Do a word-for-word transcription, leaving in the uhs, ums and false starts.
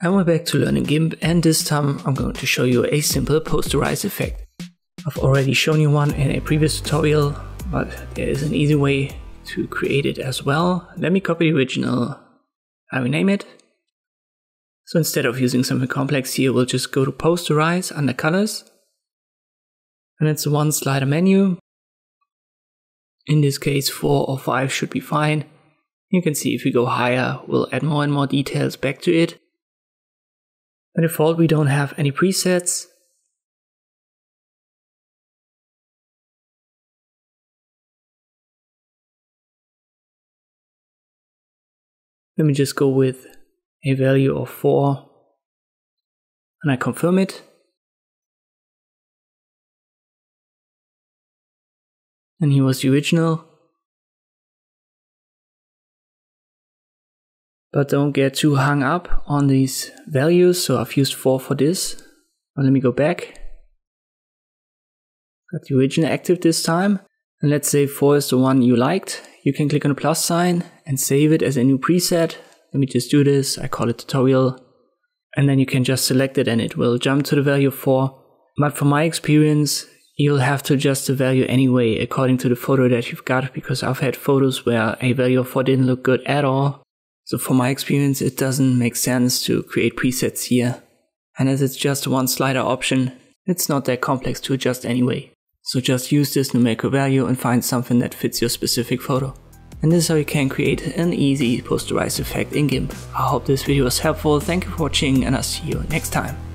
And we're back to learning GIMP, and this time I'm going to show you a simple posterized effect. I've already shown you one in a previous tutorial, but there is an easy way to create it as well. Let me copy the original. I rename it. So instead of using something complex here, we'll just go to posterize under colors. And it's a one slider menu. In this case, four or five should be fine. You can see if we go higher, we'll add more and more details back to it. By default, we don't have any presets. Let me just go with a value of four, and I confirm it. And here was the original. But don't get too hung up on these values, so I've used four for this. Now let me go back. Got the original active this time. And let's say four is the one you liked. You can click on the plus sign and save it as a new preset. Let me just do this, I call it tutorial. And then you can just select it and it will jump to the value of four. But from my experience, you'll have to adjust the value anyway according to the photo that you've got, because I've had photos where a value of four didn't look good at all. So from my experience, it doesn't make sense to create presets here. And as it's just one slider option, it's not that complex to adjust anyway. So just use this numerical value and find something that fits your specific photo. And this is how you can create an easy posterized effect in GIMP. I hope this video was helpful. Thank you for watching, and I'll see you next time.